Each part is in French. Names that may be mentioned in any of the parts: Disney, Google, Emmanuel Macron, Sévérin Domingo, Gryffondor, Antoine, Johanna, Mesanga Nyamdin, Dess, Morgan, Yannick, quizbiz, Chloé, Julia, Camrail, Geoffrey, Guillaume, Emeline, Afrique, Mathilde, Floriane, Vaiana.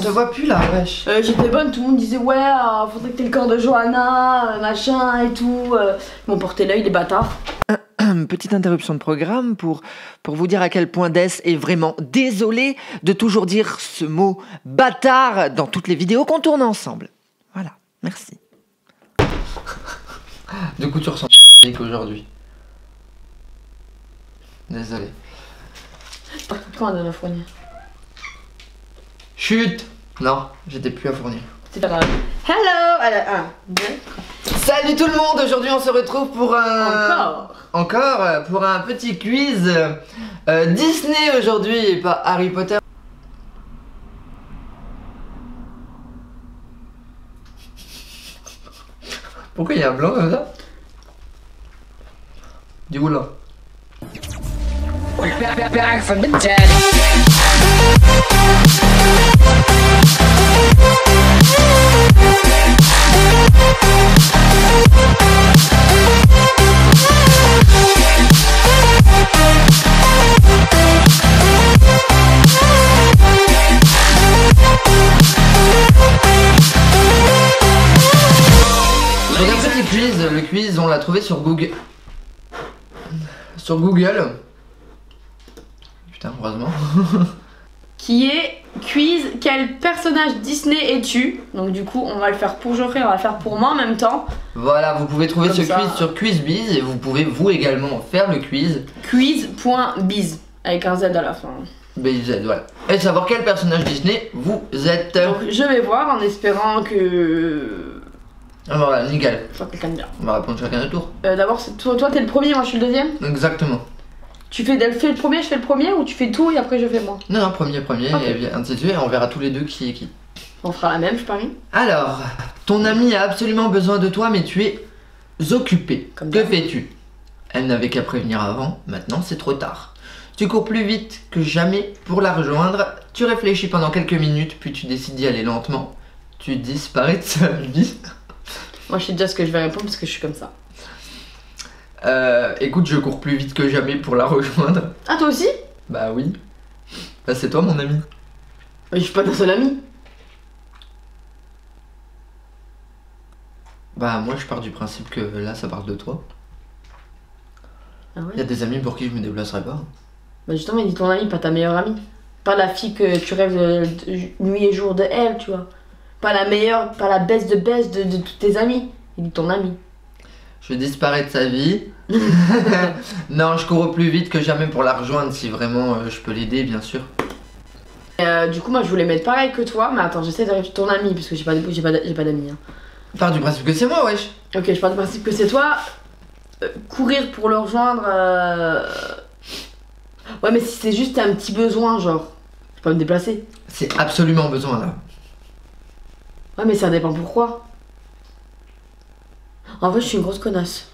te voit plus là, wesh. J'étais bonne, tout le monde disait ouais, faudrait que t'aies le corps de Johanna, machin et tout. Ils m'ont porté l'œil, les bâtards. Petite interruption de programme pour vous dire à quel point Dess est vraiment désolé de toujours dire ce mot bâtard dans toutes les vidéos qu'on tourne ensemble. Voilà, merci. Du coup, tu ressens qu'aujourd'hui. Désolé. Pourquoi on donne à fournir? Chut! Non, j'étais plus à fournir. C'est pas grave. Hello! Allez, 1, 2. Salut tout le monde! Aujourd'hui, on se retrouve pour un. Encore pour un petit quiz Disney aujourd'hui et pas Harry Potter. Pourquoi il y a un blanc comme ça? Du roulant. Le quiz, on l'a trouvé sur Google. Putain, heureusement. Qui est quiz, quel personnage Disney es-tu? Donc du coup, on va le faire pour Geoffrey, on va le faire pour moi en même temps. Voilà, vous pouvez trouver ce quiz sur quizbiz et vous pouvez vous également faire le quiz. Quiz.biz avec un Z à la fin. BZ, voilà. Et savoir quel personnage Disney vous êtes. Donc je vais voir en espérant que... Voilà, nickel. On va répondre chacun de tour. D'abord, toi t'es le premier, moi je suis le deuxième. Exactement. Tu fais le premier, je fais le premier, ou tu fais tout et après je fais moi? Non, non, premier, okay. Et ainsi de suite, et on verra tous les deux qui est qui. On fera la même, je parie. Alors, ton amie a absolument besoin de toi, mais tu es occupée. Que fais-tu? Elle n'avait qu'à prévenir avant, maintenant c'est trop tard. Tu cours plus vite que jamais pour la rejoindre, tu réfléchis pendant quelques minutes, puis tu décides d'y aller lentement. Tu disparais de sa vie. Moi je sais déjà ce que je vais répondre parce que je suis comme ça. Écoute, je cours plus vite que jamais pour la rejoindre. Ah, toi aussi? Bah oui. Bah c'est toi mon ami. Mais je suis pas ton seul ami. Bah moi je pars du principe que là ça parle de toi. Ah ouais? Y a des amis pour qui je me déplacerai pas. Bah justement, mais dis ton ami, pas ta meilleure amie. Pas la fille que tu rêves nuit et jour de elle, tu vois. Pas la meilleure, pas la baisse de tous tes amis, et de ton ami. Je disparais de sa vie. Non, je cours plus vite que jamais pour la rejoindre, si vraiment je peux l'aider, bien sûr. Du coup, moi je voulais mettre pareil que toi, mais attends, j'essaie d'arriver ton ami, parce que j'ai pas d'amis. Hein. Pars du principe que c'est moi, wesh. Ok, je pars du principe que c'est toi. Courir pour le rejoindre... Ouais, mais si c'est juste un petit besoin, genre, je peux pas me déplacer. C'est absolument besoin, là. Ouais, mais ça dépend pourquoi. En vrai, je suis une grosse connasse.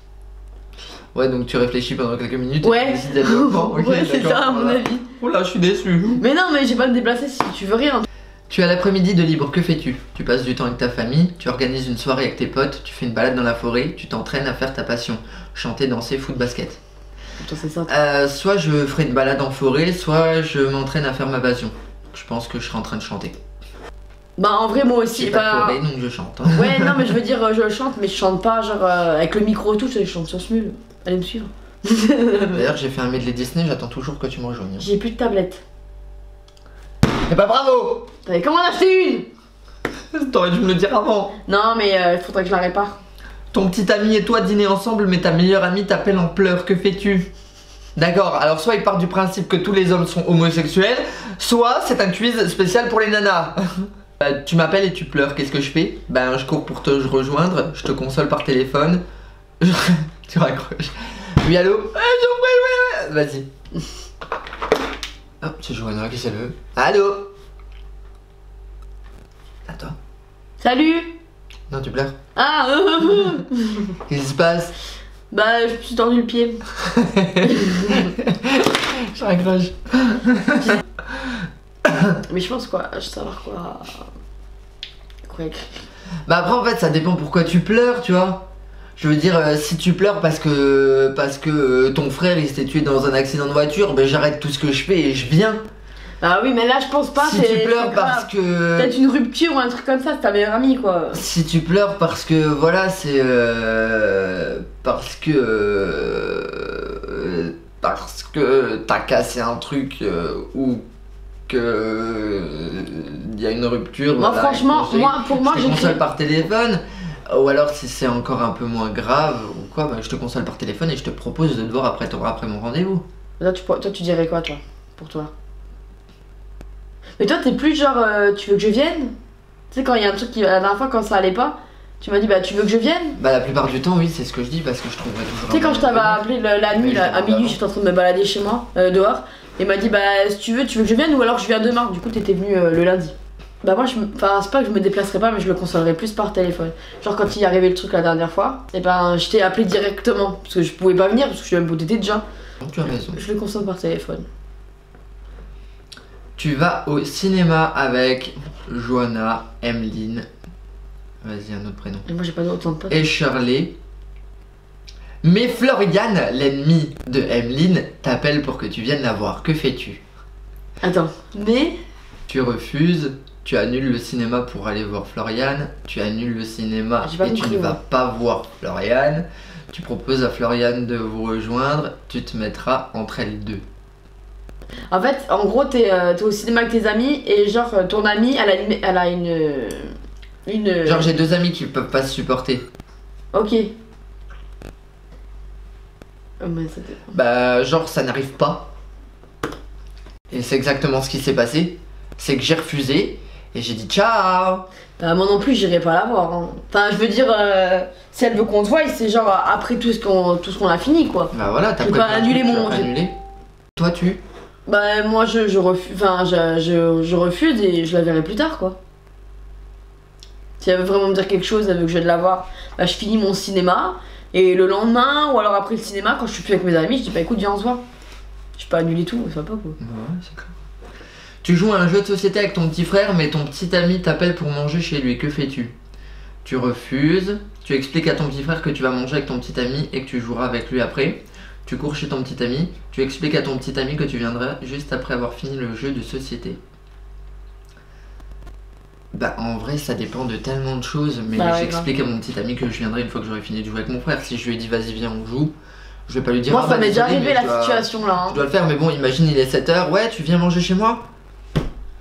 Ouais, donc tu réfléchis pendant quelques minutes. Ouais, okay, ouais, c'est ça à mon avis. Oh là, je suis déçue. Mais non, mais j'ai pas à me déplacer si tu veux rien. Tu as l'après-midi de libre, que fais-tu? Tu passes du temps avec ta famille, tu organises une soirée avec tes potes, tu fais une balade dans la forêt, tu t'entraînes à faire ta passion. Chanter, danser, foot, basket. Attends, c'est ça, soit je ferai une balade en forêt, soit je m'entraîne à faire ma passion. Je pense que je serai en train de chanter. Bah en vrai moi aussi pas forêt, donc je chante hein. Ouais non mais je veux dire je chante mais je chante pas genre avec le micro et tout, je chante sur ce mule. Allez me suivre. D'ailleurs j'ai fait un medley Disney, j'attends toujours que tu me rejoignes. J'ai plus de tablette. Et bah bravo. T'avais comment en acheter une? T'aurais dû me le dire avant. Non mais faudrait que je la répare. Ton petit ami et toi dîner ensemble mais ta meilleure amie t'appelle en pleurs, que fais-tu? D'accord, alors soit il part du principe que tous les hommes sont homosexuels, soit c'est un quiz spécial pour les nanas. Bah, tu m'appelles et tu pleures, qu'est-ce que je fais? Ben je cours pour te rejoindre, je te console par téléphone. Tu raccroches. Oui allô? Vas-y. Hop, c'est Johanna qui s'élève. Allô? À toi. Salut! Non, tu pleures. Ah qu'est-ce qui se passe? Bah je me suis tordu le pied. Je raccroche. Mais je pense quoi, je sais savoir quoi. Bah après en fait ça dépend pourquoi tu pleures, tu vois. Je veux dire si tu pleures parce que ton frère il s'est tué dans un accident de voiture, ben j'arrête tout ce que je fais et je viens. Ah oui, mais là je pense pas. Si tu pleures parce que... Peut-être une rupture ou un truc comme ça, c'est ta meilleure amie quoi. Si tu pleures parce que voilà, c'est... parce que t'as cassé un truc ou que il y a une rupture. Moi voilà, franchement, pour moi je te console par téléphone. Ou alors si c'est encore un peu moins grave ou quoi, bah, je te console par téléphone et je te propose de te voir après mon rendez-vous. Toi tu dirais quoi toi, pour toi? Mais toi t'es plus genre tu veux que je vienne? Tu sais quand il y a un truc qui, la dernière fois quand ça allait pas, tu m'as dit bah tu veux que je vienne? Bah la plupart du temps oui, c'est ce que je dis parce que je trouverais toujours... Tu sais quand je t'avais appelé la nuit là, à minuit, j'étais en train de me balader chez moi, dehors, et m'a dit bah si tu veux que je vienne ou alors je viens demain, du coup t'étais venu le lundi. Bah moi, enfin c'est pas que je me déplacerai pas mais je le consolerai plus par téléphone. Genre quand il est arrivé le truc la dernière fois, et ben je t'ai appelé directement parce que je pouvais pas venir parce que je suis même boudé déjà. Tu as raison. Je le console par téléphone. Tu vas au cinéma avec Johanna, Emeline, vas-y un autre prénom. Et moi j'ai pas d'autant de potes. Et Shirley. Mais Floriane, l'ennemie de Emeline, t'appelle pour que tu viennes la voir. Que fais-tu? Attends, mais... Tu refuses, tu annules le cinéma pour aller voir Floriane, tu annules le cinéma et tu ne vas pas voir Floriane, tu proposes à Floriane de vous rejoindre, tu te mettras entre elles deux. En fait, en gros, t'es au cinéma avec tes amis et genre ton amie, elle a une... Genre j'ai deux amis qui peuvent pas se supporter. Ok. Oh, mais ça dépend. Bah genre ça n'arrive pas. Et c'est exactement ce qui s'est passé. C'est que j'ai refusé et j'ai dit ciao. Bah moi non plus j'irai pas la voir hein. Enfin je veux dire si elle veut qu'on se voie c'est genre après tout ce qu'on a fini quoi. Bah voilà, t'as pas annulé mon... Toi tu... Bah moi je refuse, enfin je refuse et je la verrai plus tard quoi. Si elle veut vraiment me dire quelque chose, elle veut que je aille la voir, bah je finis mon cinéma et le lendemain ou alors après le cinéma quand je suis plus avec mes amis je dis bah écoute viens on se voit. Je peux annuler tout, ça va pas quoi. Ouais c'est clair. Tu joues à un jeu de société avec ton petit frère, mais ton petit ami t'appelle pour manger chez lui. Que fais-tu? Tu refuses, tu expliques à ton petit frère que tu vas manger avec ton petit ami et que tu joueras avec lui après. Tu cours chez ton petit ami, tu expliques à ton petit ami que tu viendras juste après avoir fini le jeu de société. Bah en vrai ça dépend de tellement de choses, mais bah, j'explique à mon petit ami que je viendrai une fois que j'aurai fini de jouer avec mon frère. Si je lui ai dit vas-y viens on joue, je vais pas lui dire... Moi ça m'est déjà arrivé la situation là hein. Je dois le faire mais bon imagine il est 7h, ouais tu viens manger chez moi?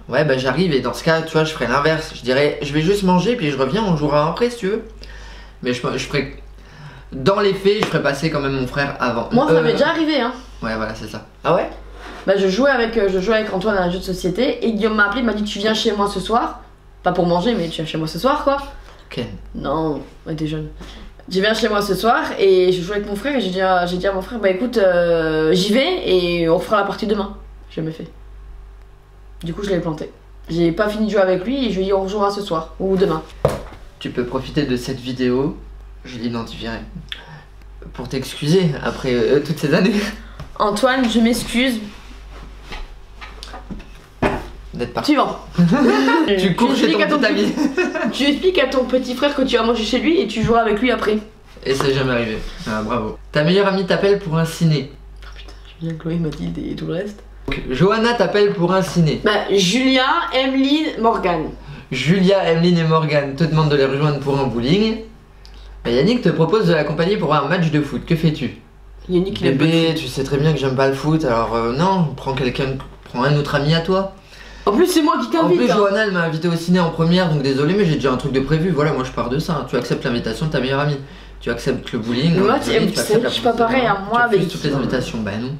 Ouais bah j'arrive et dans ce cas tu vois je ferai l'inverse, je dirais je vais juste manger puis je reviens on jouera après si tu veux. Mais je ferai... Dans les faits je ferai passer quand même mon frère avant. Moi ça m'est déjà arrivé hein. Ouais voilà c'est ça. Ah ouais? Bah je jouais avec Antoine à un jeu de société et Guillaume m'a appelé, il m'a dit tu viens chez moi ce soir. Pas pour manger mais tu viens chez moi ce soir quoi. Ken. Non, ouais t'es jeune. Je viens chez moi ce soir et je joue avec mon frère et j'ai dit à mon frère bah écoute j'y vais et on fera la partie demain. J'ai jamais fait. Du coup je l'ai planté. J'ai pas fini de jouer avec lui et je lui ai dit on jouera ce soir ou demain. Tu peux profiter de cette vidéo, je l'identifierai, pour t'excuser après toutes ces années. Antoine, je m'excuse. D'être parti. Suivant. Tu cours chez ton petit ami. Tu expliques à ton petit frère que tu vas manger chez lui et tu joueras avec lui après. Et c'est jamais arrivé. Ah, bravo. Ta meilleure amie t'appelle pour un ciné. Oh putain, je viens Chloé, Mathilde et tout le reste. Donc, Johanna t'appelle pour un ciné. Bah, Julia, Emeline, Morgan. Julia, Emeline et Morgan te demandent de les rejoindre pour un bowling. Bah, Yannick te propose de l'accompagner pour un match de foot. Que fais-tu? Yannick, bébé, tu sais très bien que j'aime pas le foot, alors non, prends un autre ami à toi. En plus, c'est moi qui t'invite. En plus, hein. Johanna, elle m'a invité au ciné en première, donc désolé, mais j'ai déjà un truc de prévu. Voilà, moi je pars de ça. Hein. Tu acceptes l'invitation de ta meilleure amie. Tu acceptes le bowling. Mais moi, je suis pas pareil à moi avec. Toutes les invitations, bah non.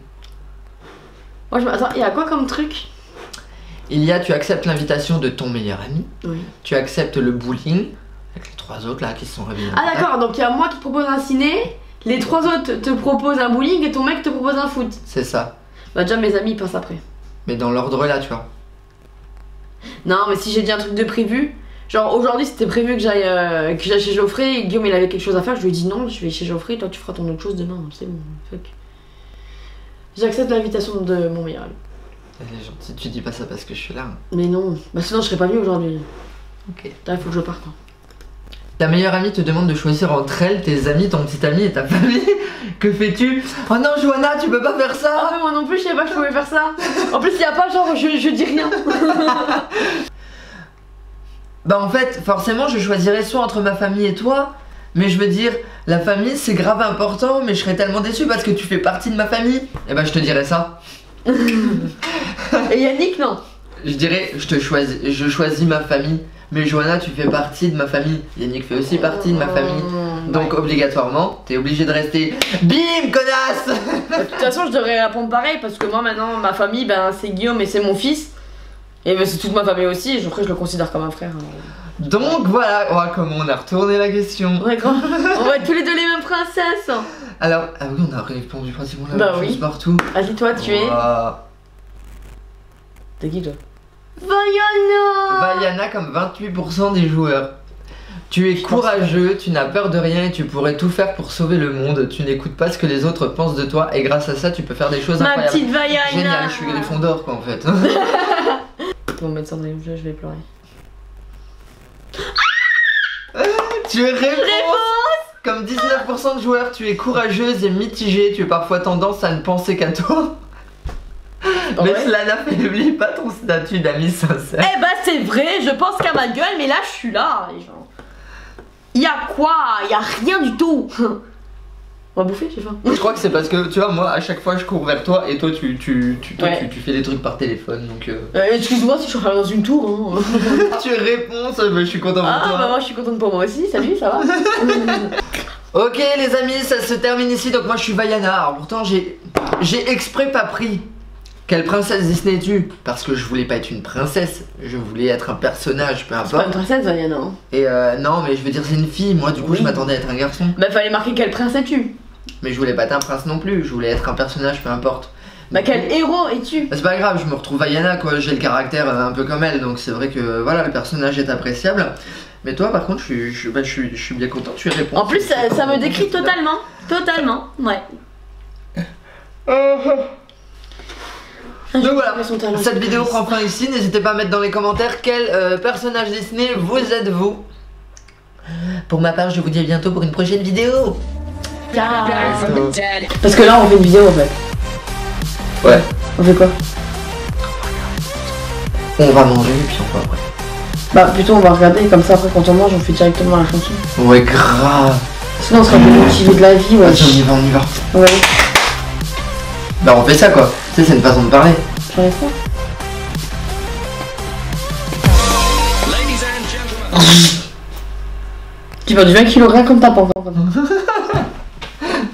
Moi, attends, il y a quoi comme truc? Il y a tu acceptes l'invitation de ton meilleur ami, oui. Tu acceptes le bowling, avec les trois autres là qui se sont réveillés. Ah d'accord, donc il y a moi qui propose un ciné, les trois autres te proposent un bowling et ton mec te propose un foot. C'est ça. Bah déjà mes amis passent après. Mais dans l'ordre là tu vois. Non mais si j'ai dit un truc de prévu, genre aujourd'hui c'était prévu que j'aille chez Geoffrey, et Guillaume il avait quelque chose à faire, je lui ai dit non je vais chez Geoffrey, toi tu feras ton autre chose demain, c'est bon, fuck. J'accepte l'invitation de mon meilleur ami. Elle est gentille, tu dis pas ça parce que je suis là. Hein. Mais non, bah sinon je serais pas venue aujourd'hui. Ok. Là, il faut que je parte. Hein. Ta meilleure amie te demande de choisir entre elles, tes amis, ton petit ami et ta famille. Que fais-tu? Oh non, Johanna, tu peux pas faire ça. Ah, moi non plus, je savais pas que je pouvais faire ça. En plus, il y a pas genre je dis rien. Bah en fait, forcément, je choisirais soit entre ma famille et toi. Mais je veux dire, la famille c'est grave important, mais je serais tellement déçue parce que tu fais partie de ma famille. Et bah je te dirais ça. Et Yannick non. Je dirais, je choisis ma famille. Mais Johanna, tu fais partie de ma famille. Yannick fait aussi partie de ma famille. Donc obligatoirement, t'es obligé de rester. Bim, connasse. De toute façon, je devrais répondre pareil parce que moi maintenant, ma famille, ben c'est Guillaume et c'est mon fils. Et ben, c'est toute ma famille aussi. Et après, je le considère comme un frère. Donc voilà, oh, comment on a retourné la question. Ouais, grand. On va tous les deux les mêmes princesses. Alors, ah oui, on a répondu principalement la même chose partout. Vas-y, toi, tu es. T'es qui toi? Vaiana. Vaiana comme 28% des joueurs. Tu es courageux, tu n'as peur de rien et tu pourrais tout faire pour sauver le monde. Tu n'écoutes pas ce que les autres pensent de toi et grâce à ça tu peux faire des choses incroyables. Ma petite Vaiana. Génial, je suis Gryffondor quoi en fait. Bon, mettre ça dans les jeux, je vais pleurer. Tu es réponse. Comme 19% de joueurs, tu es courageuse et mitigée. Tu as parfois tendance à ne penser qu'à toi. Mais ouais. Cela n'affaiblit pas ton statut d'ami sincère. Eh bah c'est vrai, je pense qu'à ma gueule, mais là je suis là, les gens. Y'a quoi? Y'a rien du tout. On va bouffer, je sais pas. Je crois que c'est parce que, tu vois, moi à chaque fois je cours vers toi et toi tu fais des trucs par téléphone donc. Excuse-moi si je suis dans une tour. Hein. Tu réponds, je suis contente pour toi. Ah bah moi je suis contente pour moi aussi, salut, ça va. Ok les amis, ça se termine ici, donc moi je suis Vaiana. Alors pourtant j'ai exprès pas pris. Quelle princesse Disney es-tu? Parce que je voulais pas être une princesse, je voulais être un personnage, peu importe. C'est pas une princesse, Vaiana. Et non, mais je veux dire, c'est une fille, moi du coup oui. Je m'attendais à être un garçon. Bah fallait marquer quelle princesse es-tu? Mais je voulais pas être un prince non plus, je voulais être un personnage, peu importe. Bah quel héros es-tu? Bah, c'est pas grave, je me retrouve Vaiana quoi, j'ai le caractère un peu comme elle, donc c'est vrai que voilà, le personnage est appréciable. Mais toi par contre, je suis bien content, tu réponds. En plus, ça me décrit totalement, ouais. Donc voilà, cette vidéo prend fin ici, n'hésitez pas à mettre dans les commentaires quel personnage Disney vous êtes-vous. Pour ma part, je vous dis à bientôt pour une prochaine vidéo. Parce que là on fait une vidéo en fait. Ouais. On fait quoi? On va manger et puis on va après. Bah plutôt on va regarder comme ça après quand on mange on fait directement la chanson. Ouais grave. Sinon on sera plus motivé de la vie ouais. Vas-y on y va, Ouais. Bah on fait ça quoi, tu sais c'est une façon de parler. J'en ai ça. Tu vas du 20 kg comme ta pente.